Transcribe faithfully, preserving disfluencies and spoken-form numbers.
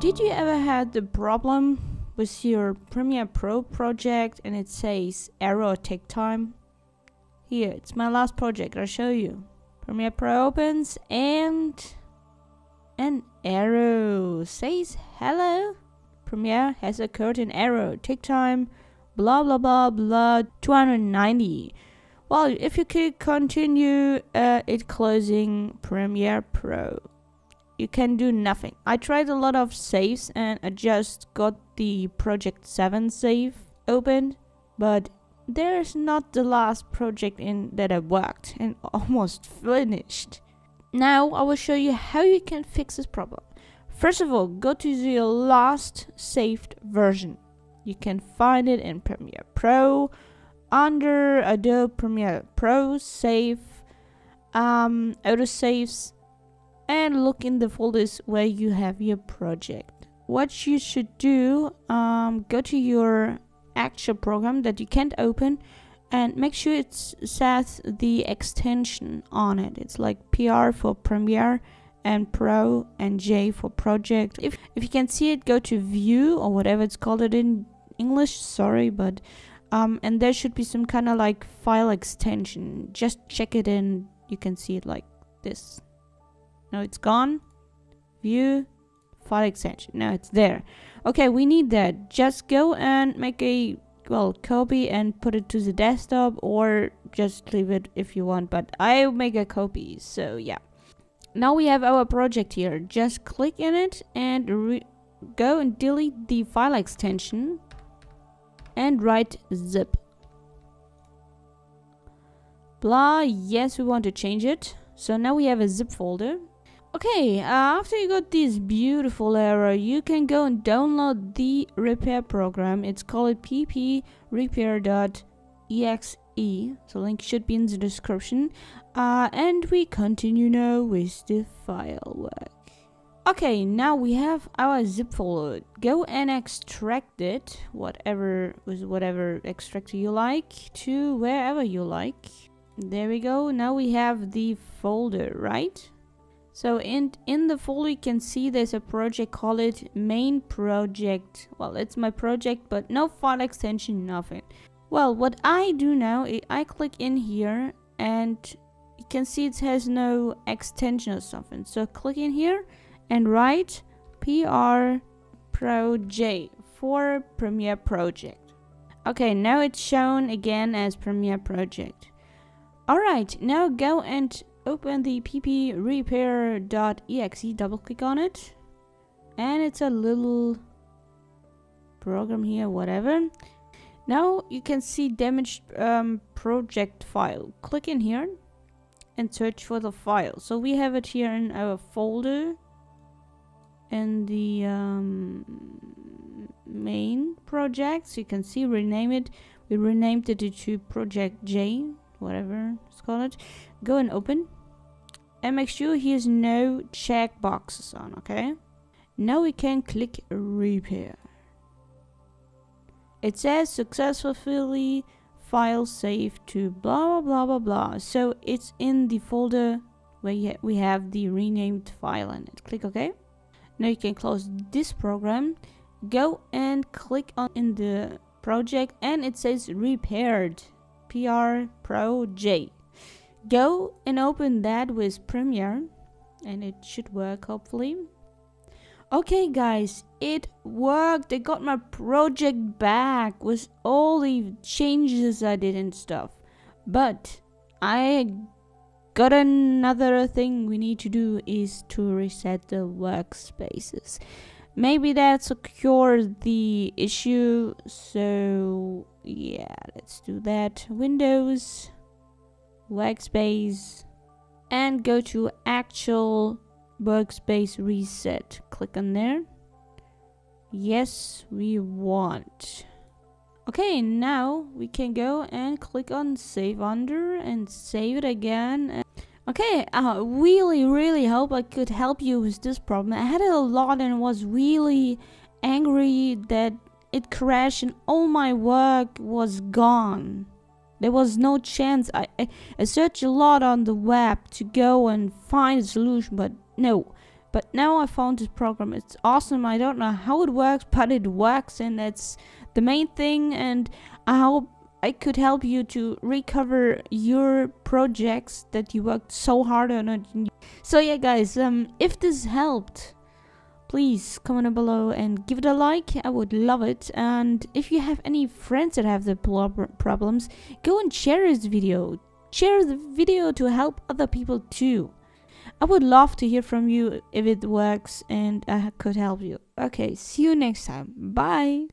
Did you ever had the problem with your Premiere Pro project and it says error take time? Here, it's my last project, I'll show you. Premiere Pro opens and an error says hello. Premiere has occurred an error, take time, blah blah blah blah, two hundred ninety. Well, if you click continue, uh, it closing Premiere Pro. You can do nothing. I tried a lot of saves and I just got the project seven save opened, but there's not the last project in that I worked and almost finished. Now I will show you how you can fix this problem. First of all, go to your last saved version. You can find it in Premiere Pro under Adobe Premiere Pro save, um, auto saves, and look in the folders where you have your project. What you should do, um, go to your actual program that you can't open and make sure it says the extension on it. It's like P R for Premiere and Pro and J for project. If, if you can see it, go to view or whatever it's called it in English, sorry, but um, and there should be some kind of like file extension. Just check it in, you can see it like this. No, it's gone. View, file extension. No, it's there. Okay, we need that. Just go and make a, well, copy and put it to the desktop, or just leave it if you want, but I'll make a copy, so yeah. Now we have our project here. Just click in it and re go and delete the file extension and write zip. Blah, yes, we want to change it. So now we have a zip folder. Okay, uh, after you got this beautiful error, you can go and download the repair program. It's called p p repair dot e x e. The link should be in the description. Uh, and we continue now with the file work. Okay, now we have our zip folder. Go and extract it, whatever with whatever extractor you like, to wherever you like. There we go. Now we have the folder, right? So in in the folder you can see there's a project, call it main project. Well, it's my project, but no file extension, nothing. Well, what I do now is I click in here and you can see it has no extension or something. So click in here and write prproj for Premiere Project. Okay, now it's shown again as Premiere Project. Alright, now go and open the p p repair dot e x e, double click on it, and it's a little program here, whatever. Now you can see damaged um, project file. Click in here and search for the file. So we have it here in our folder in the um, main project. So you can see rename it. We renamed it to Project J, whatever it's called. Go and open and make sure here's no checkboxes on. Okay, now we can click repair. It says successfully file saved to blah blah blah blah blah, so it's in the folder where you ha we have the renamed file in it. Click OK. Now you can close this program, go and click on in the project, and it says repaired prproj. Go and open that with Premiere and it should work, hopefully. Okay guys, it worked. I got my project back with all the changes I did and stuff, but I got another thing we need to do is to reset the workspaces. Maybe that's cured the issue, so yeah, let's do that. Windows, workspace, and go to actual workspace reset. Click on there. Yes, we want. Okay, now we can go and click on save under and save it again. Okay, I really really hope I could help you with this problem. I had it a lot and was really angry that it crashed and all my work was gone. There was no chance. I, I, I searched a lot on the web to go and find a solution, but no. But now I found this program. It's awesome. I don't know how it works, but it works, and that's the main thing. And I hope I could help you to recover your projects that you worked so hard on it. So yeah, guys, um, if this helped, please comment down below and give it a like. I would love it. And if you have any friends that have the problems, go and share this video. Share the video to help other people too. I would love to hear from you if it works and I could help you. Okay, see you next time. Bye.